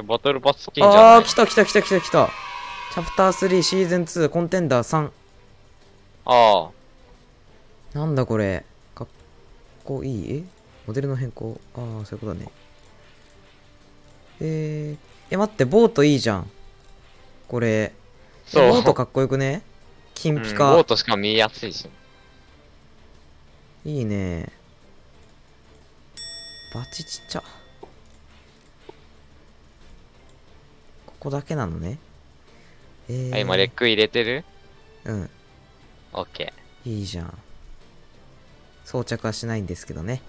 バトルパス金じゃない？ああ、来た来た来た来た来た。チャプター3シーズン2コンテンダー3。ああ。なんだこれ。かっこいい？え？モデルの変更。ああ、そういうことだね。待って、ボートいいじゃん。これ。そう。ボートかっこよくね？金ピカ。ボートしか見えやすいし。いいね。バチちっちゃ。ここだけなのね。あ、今レック入れてる？うん。オッケー。いいじゃん。装着はしないんですけどね。